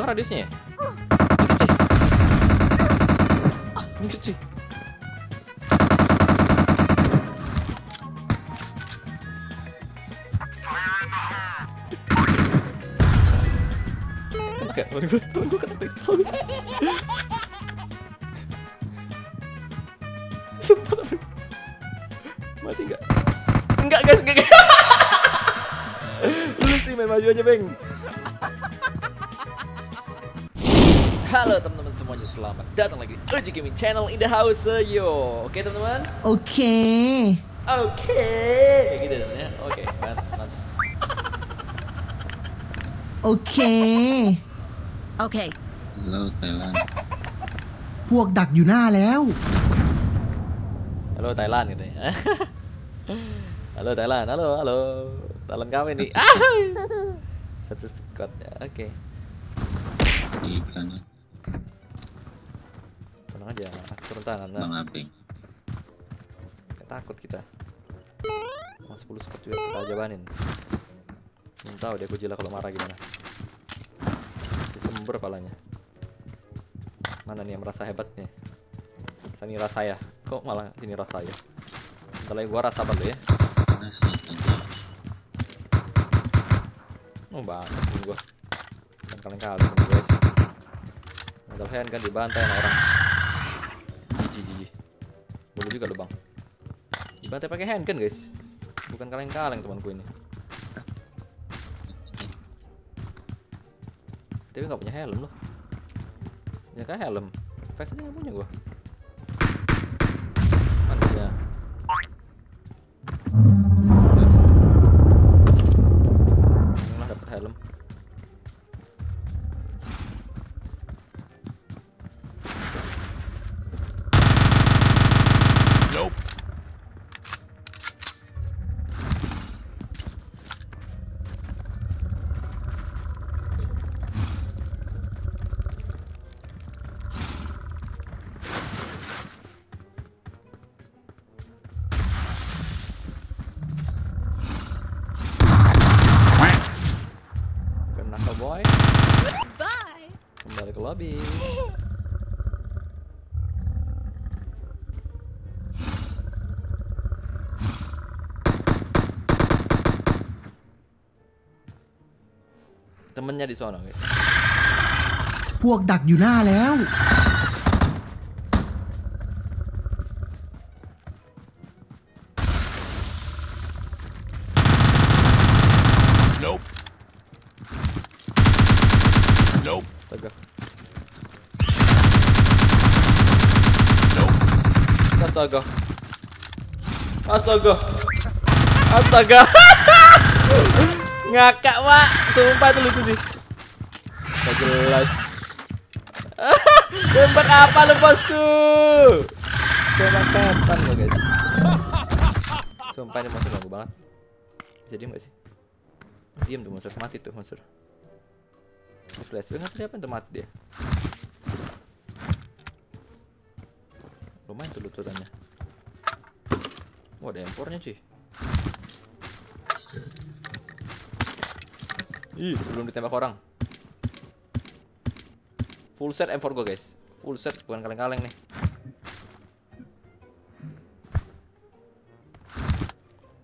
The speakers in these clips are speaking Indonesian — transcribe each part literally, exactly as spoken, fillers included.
doang radiusnya ya? Dikit sih. Dikit sih. Kena kayak temen gue, temen gue kena kayak temen gue. Sumpah temen gue. Mati gak? Enggak guys, enggak guys. Lu sih main maju aja beng. Halo teman-teman semuanya, selamat datang lagi di E J Gaming Channel in the house yo. Oke teman-teman? Oke. Oke. Kayak gitu namanya. Oke, mantap. Oke. Oke. Halo Thailand.พวกดักอยู่หน้าแล้ว Halo Thailand gitu ya. Halo Thailand. Halo, halo. Thailand kami nih. Satu squad ya. Oke. Ikan. Tenang aja, turun tangan lah. Bang Aping. Gak takut kita. Mau sepuluh skor juga kita jabanin. Belum tahu dia Godzilla kalau marah gimana. Disember palanya. Mana nih yang merasa hebatnya? Sini rasa ya. Kok malah sini rasa ya? Setelah gua rasa banget ya. Oh banget gua. Kaleng-kaleng guys. Modal hand kan dibantai orang. Jiji jiji. Boleh juga lo bang. Dibantai pakai hand kan guys. Bukan kaleng-kaleng temanku ini. Tapi nggak punya helm loh. Ya kan helm. Face aja nggak punya gua. Manisnya. Inilah dapat helm. Kembali ke lobby. Temennya di sono guys.พวกดักอยู่หน้าแล้วAstaga. Astaga. Astaga. Ngakak, Pak. Sumpah itu lucu sih. Enggak jelas. Tembak apa lu, bosku? Tembak setan lo, guys. Sumpah ini monster ganggu banget. Bisa diem gak sih? Diem tuh monster, mati tuh monster. Flashbang apa siapa yang mati dia? Lumayan tuh lututannya. Wah, ada empornya cuy. Ih, sebelum ditembak orang. Full set M empat gue guys. Full set, bukan kaleng-kaleng nih.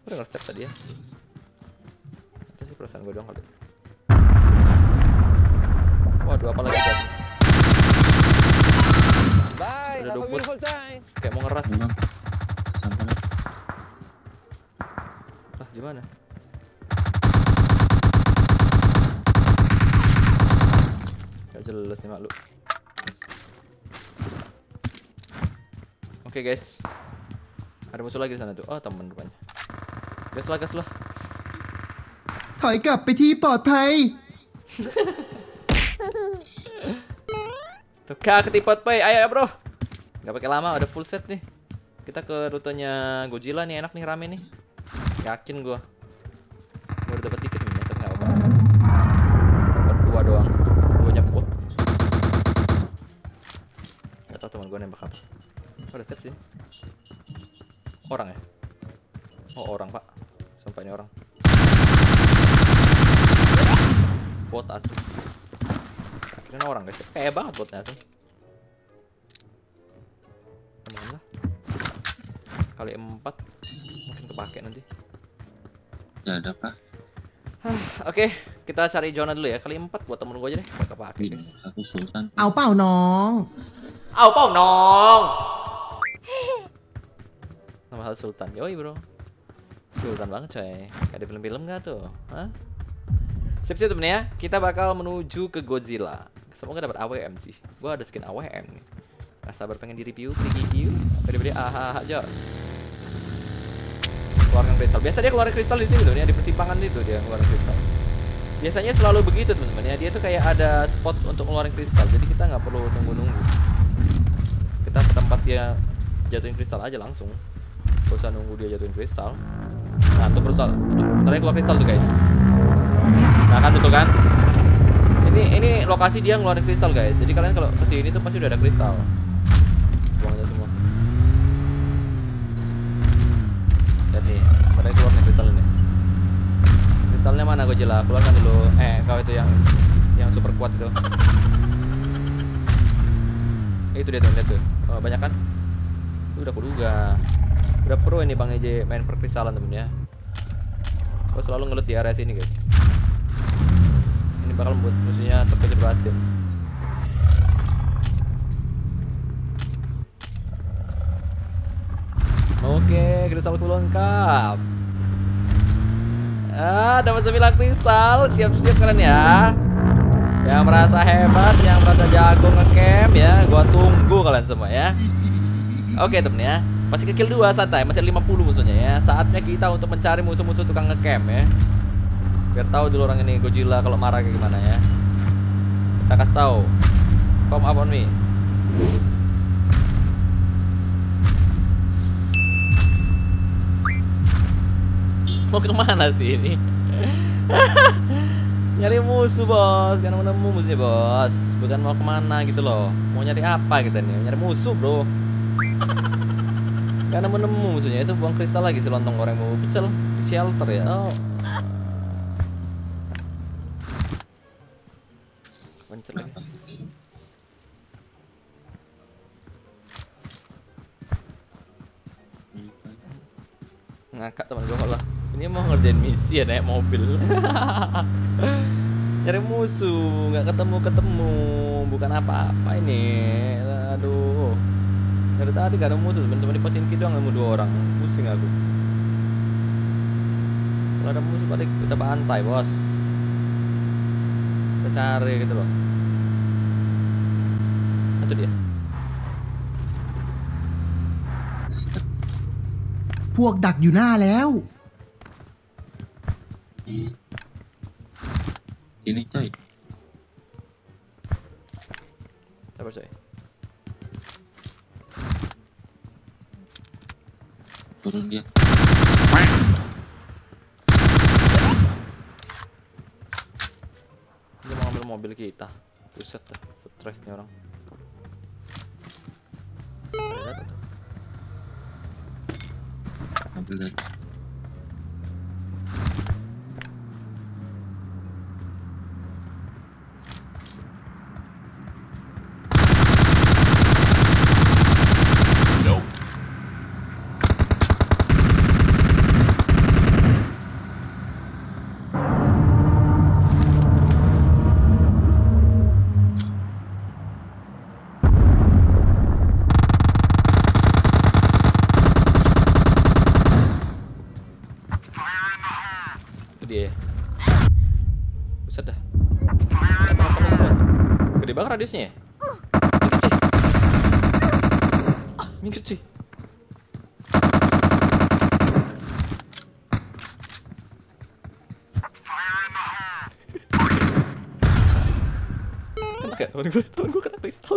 Gue udah nge-step tadi ya. Itu sih perasaan gue doang kali. Waduh, apa lagi guys? Udah dobut kayak mau ngeras. Lah gimana? Gak jelas nih makhluk. Oke guys, ada musuh lagi di sana tuh. Oh teman rupanya. Gas lah gas lah. Tarik ke titik aman. Tuh kak ketipot pay. Ayo ya bro. Gak pakai lama, ada full set nih. Kita ke rutenya Godzilla nih, enak nih, rame nih. Yakin gua. Gua udah dapet tiket nih, tapi gak apa-apa. Dapet dua doang. Gua nyepot. Gak tau teman gua nembak apa. Oh, ada set sih. Orang ya? Oh orang pak. Sumpah ini orang. Bot asli. Akhirnya dicuekin orang guys. Kayak banget botnya sih. Kemana? Kali empat mungkin kepake nanti. Gak ada pak. Oke, okay, kita cari zona dulu ya. Kali empat buat temen gue aja deh. Buat kepake guys. Aku sultan. Au pau nong. Au pau nong. Nama hal sultan. Yoi bro. Sultan banget coy. Kayak di film-film gak tuh? Hah? Sip-sip temennya, kita bakal menuju ke Godzilla. Semoga dapat A W M sih. Gua ada skin A W M nih. Gak sabar pengen di review, review. Beri-beri aha aja. Keluarkan kristal. Biasa dia keluarin kristal di sini loh, di persimpangan itu dia keluarin kristal. Biasanya selalu begitu teman-teman ya. Dia tuh kayak ada spot untuk ngeluarin kristal. Jadi kita nggak perlu nunggu-nunggu. Kita ke tempat dia jatuhin kristal aja langsung. Gak usah nunggu dia jatuhin kristal. Nah, tuh kristal. Bentar lagi keluar kristal tuh guys. Nah kan betul kan? Ini ini lokasi dia ngeluarin kristal guys. Jadi kalian kalau kesini tuh pasti udah ada kristal. Buang aja semua. Lihat nih, pada keluar nih kristal ini. Kristalnya mana Godzilla? Keluarkan dulu. Eh kau itu yang yang super kuat itu. Eh, itu dia tuh lihat tuh. Oh, banyak kan? Itu udah kuduga. Udah pro ini Bang E J main perkristalan temennya. Gua selalu ngelut di area sini guys. Ini bakal membuat musuhnya terpilih berhasil. Oke, kristalku lengkap. Ah, dapat sembilan kristal. Siap-siap kalian ya. Yang merasa hebat, yang merasa jago ngecamp ya, gua tunggu kalian semua ya. Oke temen ya, masih ke kill dua santai, masih lima puluh musuhnya ya. Saatnya kita untuk mencari musuh-musuh tukang ngecamp ya. Biar tahu dulu orang ini Godzilla kalau marah kayak gimana ya. Kita kasih tahu. Come up on me. Mau kemana sih ini? Nyari musuh bos, karena nemu musuhnya bos. Bukan mau kemana gitu loh. Mau nyari apa kita nih? Nyari musuh bro. Karena menemu musuhnya itu buang kristal lagi si lontong goreng mau pecel di shelter ya. Oh. Pencet lagi. Ngakak teman gue lah. Ini mau ngerjain misi ya naik mobil. Nyari musuh, nggak ketemu-ketemu, bukan apa-apa ini. Aduh. Dari tadi gak ada musuh, teman-teman di posin kita doang nemu dua orang, pusing aku. Kalau ada musuh balik kita bantai bos. Kita cari gitu loh. Itu dia.พวกดักอยู่หน้าแล้ว Ini coy. Sabar coy. Turun dia. Dia mau ambil mobil kita. Buset dah, stres nih orang. Ambil lagi. Radiusnya ya? Minggir cuy. Kenapa gak? Temen gue, temen gue kena kristal.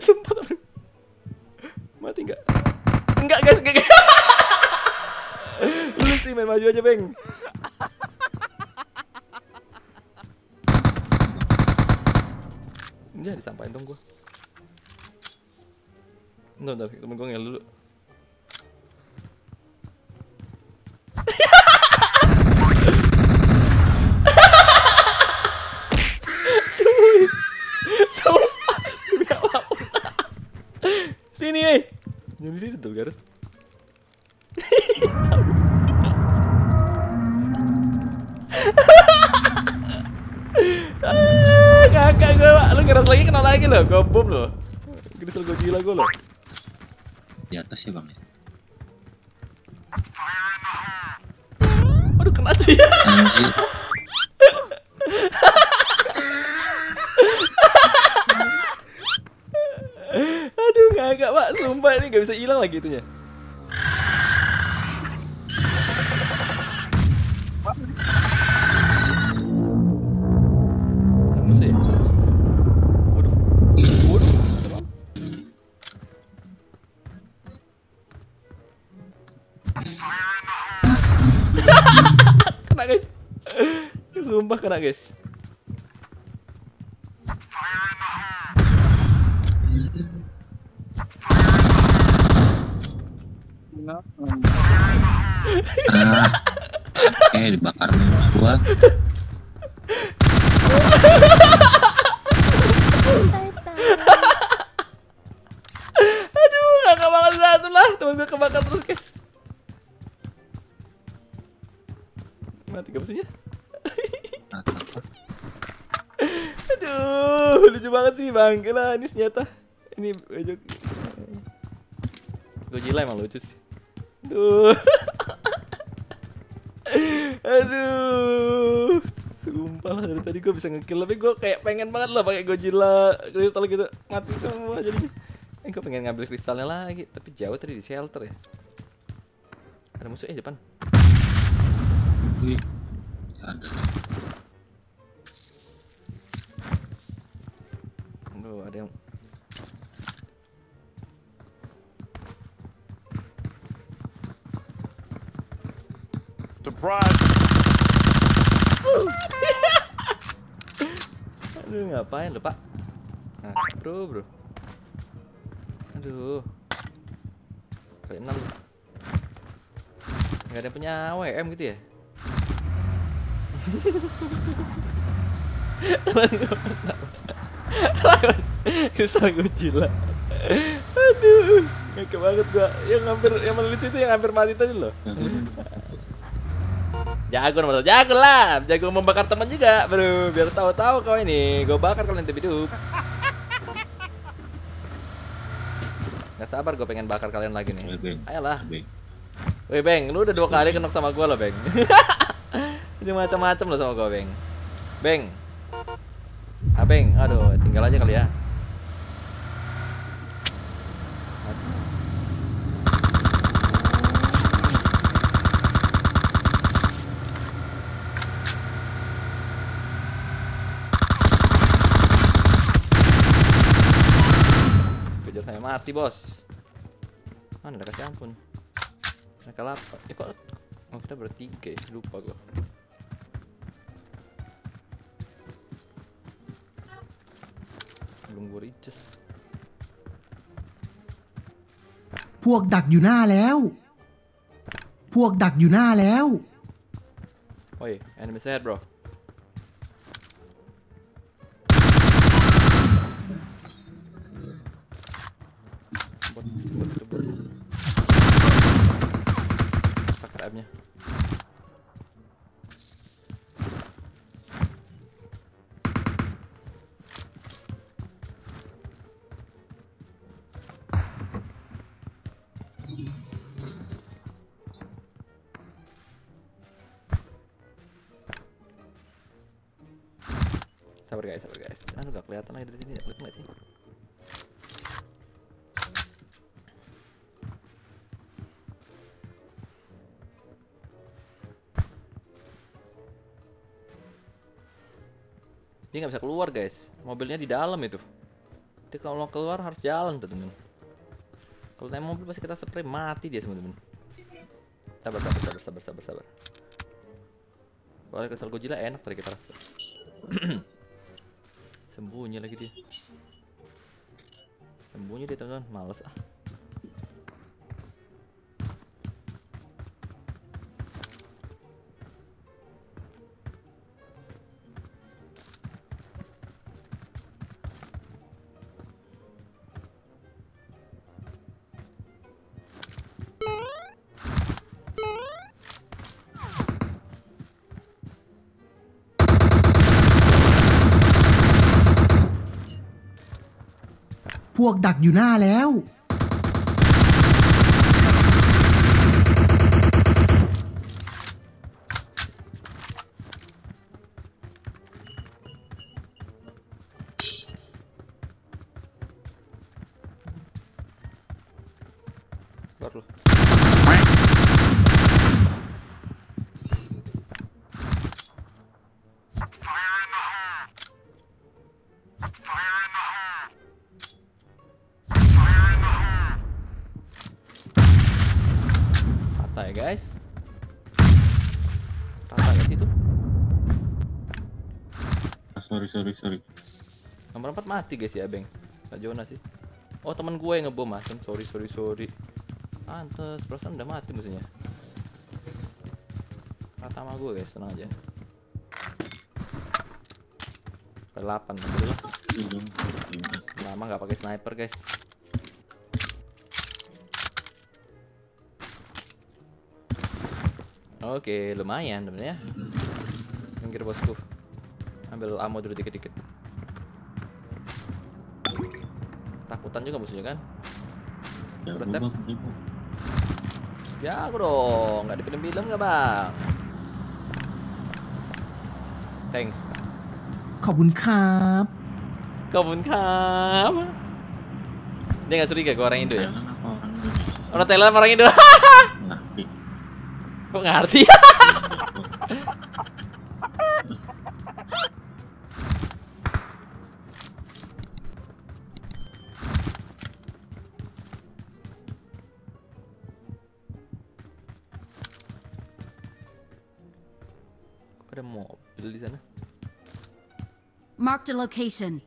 Sumpah temen. Mati gak? Enggak guys, enggak guys. Lu sih main maju aja beng. Jangan disampain dong gue. Bentar, bentar, temen gue ngel dulu. Kakak gue, lu ngeras lagi kena lagi lo, goblok lo. Grisel gue gila gue lo. Di atas ya bang. Aduh kena dia. Aduh ngakak pak, sumpah ini gak bisa hilang lagi itunya. Kena guys, sumpah kena guys. Ah, eh dibakar gua. Aduh, nggak kebakar satu lah, temen gua kebakar terus guys. Mati gak maksudnya? Aduh, lucu banget sih bang, gila ini senjata. Ini baju Godzilla emang lucu sih. Aduh. Aduh. Sumpah lah, dari tadi gue bisa ngekill, tapi gue kayak pengen banget lah pakai Godzilla kristal gitu. Mati semua jadinya. Eh gue pengen ngambil kristalnya lagi, tapi jauh tadi di shelter ya. Ada musuh eh depan. Wih, ada. Aduh, ada yang surprise. Uh. Aduh, ngapain lu, Pak? Nah, bro, bro. Aduh. Kali enam. Enggak ada yang punya W M gitu ya? Kristal Godzilla. Aduh, ngakak banget gua. Yang hampir, yang lucu itu yang hampir mati tadi loh. Jago nomor satu, jago lah. Jago membakar teman juga, bro. Biar tahu-tahu kau ini, gua bakar kalian tiap hidup. Gak sabar gua pengen bakar kalian lagi nih. Ayolah. Woi Beng, lu udah dua kali kenok sama gua loh Beng. Macam-macam loh sama gue Beng. Beng. Abeng, aduh, tinggal aja kali ya. Kejar saya mati, Bos. Mana kasih ampun. Mereka lapar. Eh kok oh, kita bertiga, lupa gue. Gue richesพวกดักอยู่หน้าแล้วพวกดักอยู่หน้าแล้วโอ้ย enemy set bro Sabar guys, sabar guys. Anu gak kelihatan lagi dari sini, kelihatan nggak sih? Dia nggak bisa keluar guys. Mobilnya di dalam itu. Jadi kalau mau keluar harus jalan tuh temen. Kalau naik mobil pasti kita spray mati dia semua temen. Sabar, sabar, sabar, sabar, sabar, sabar. Kalau kesel Godzilla enak tadi kita rasa. Sembunyi lagi dia. Sembunyi dia teman-teman, males ah. วกดักอยู่หน้าแล้วguys, rata ke situ. Sorry sorry sorry. Nomor empat mati guys ya bang. Kak Jonas sih. Oh teman gue yang ngebom asem. Sorry sorry sorry. Antes perasaan udah mati musuhnya. Rata sama gue guys, tenang aja. Delapan betul. Lama nggak pakai sniper guys. Oke, lumayan temen ya. Minggir bosku. Ambil ammo dulu dikit-dikit. Takutan juga musuhnya kan? Ya, udah step. Ya, aku dong. Gak di film-film gak bang? Thanks. ขอบคุณครับ ขอบคุณครับ. Dia gak curiga gue orang Indo ya? Orang Thailand orang Indo. Kok ngerti? Ada mobil di sana. Mark the location.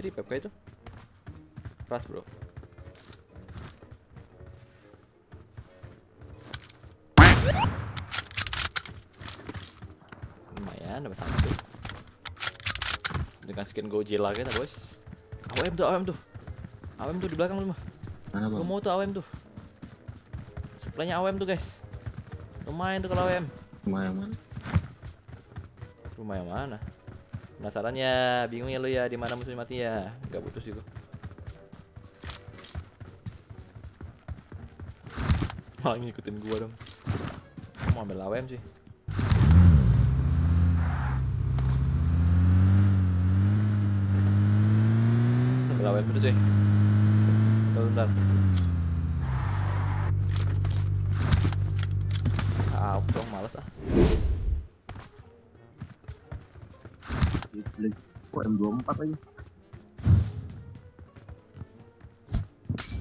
Jadi pep kayak itu ras bro. Lumayan dapat satu dengan skin Godzilla kita bos. A W M tuh, A W M tuh, A W M tuh di belakang lu mah. Gua mau tuh A W M tuh. Supply-nya A W M tuh guys. Lumayan tuh kalau A W M. Lumayan mana? Lumayan mana? Penasaran ya, bingung ya lu ya, di mana musuh mati ya, nggak butuh sih lu. Malah ngikutin gua dong. Mau ambil A W M sih. Ambil A W M dulu sih. Bentar, bentar. Ah, aku males ah. Kok M dua puluh empat aja?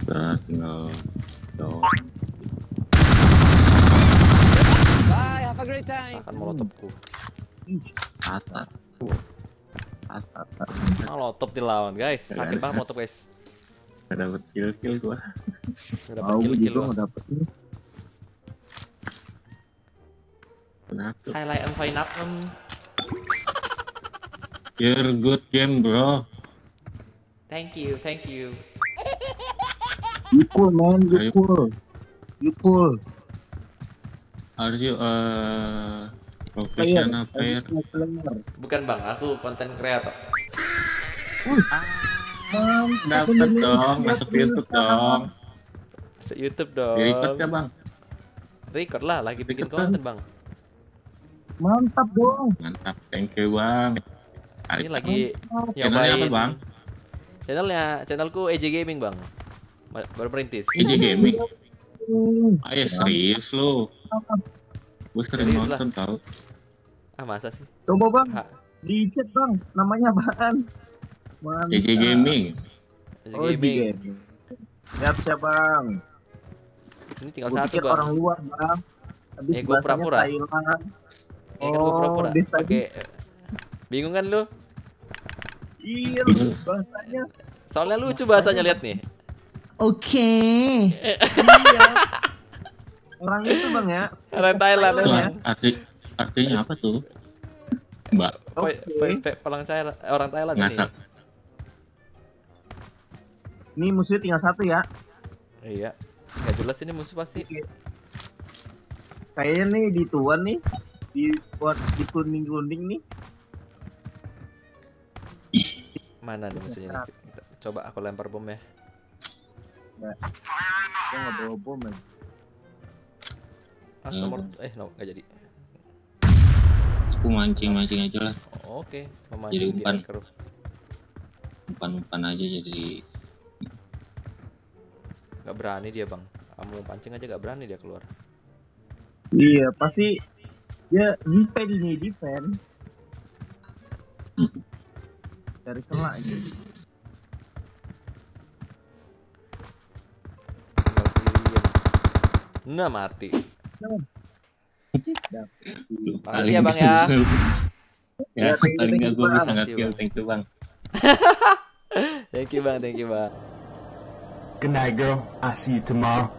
Nah, tinggal dong. Bye, have a great time. Akan molotopku. Atat. Atat. Molotop dilawan, guys. Sakit banget molotop, guys. Gak dapet kill-kill gua. Gak dapet kill-kill gua. Highlight and find up. You're good game, bro. Thank you, thank you. You cool, man. You, you cool. You cool. Are you uh, professional player? Bukan bang, aku content creator. Uh, ah, dapat dong, masuk YouTube dong. Masuk YouTube dong. Record ya bang? Record lah, lagi bikin konten bang. Mantap dong. Mantap, thank you bang. Ini Ayo, lagi nyobain bang. Channelnya, channelku E J Gaming bang. Baru merintis. E J Gaming. Ayo serius lo. Gue sering nonton tau. Ah masa sih? Coba bang. Ha. Di chat bang. Namanya apaan? E J Gaming. E J Gaming. Siap siap bang. Ini tinggal gua satu gua. Orang luar, Bang. Habis eh, gua pura-pura. Eh, kan gua pura-pura. Pakai bingung kan lu? Iya, bahasanya. Soalnya lucu bahasanya, lihat nih. Oke. Okay. Iya. Orang itu, Bang, ya. Orang Thailand ya. Arti artinya apa tuh? Mbak. Okay. Orang Thailand, orang Thailand ngasak. Ini. Ini musuhnya tinggal satu ya. Iya. Gak jelas ini musuh pasti. Kayaknya nih di tuan nih, di buat di kuning-kuning nih. Mana nih musuhnya? Coba aku lempar bom ya. Nah. Dia nggak bawa bom ya. Ah, nomor eh no, nggak jadi. Aku mancing-mancing aja lah. Oh, oke, okay. Memancing di hacker. Umpan-umpan aja jadi. Gak berani dia, Bang. Kamu pancing aja gak berani dia keluar. Iya, pasti dia defend ini, defend. Dari celak aja. Nah, mati. Makasih ya, Bang ya. Ya, paling gak gue bisa ngasih kill. Thank you, Bang. Thank you, Bang. Thank you, Bang. Good night, girl. I'll see you tomorrow.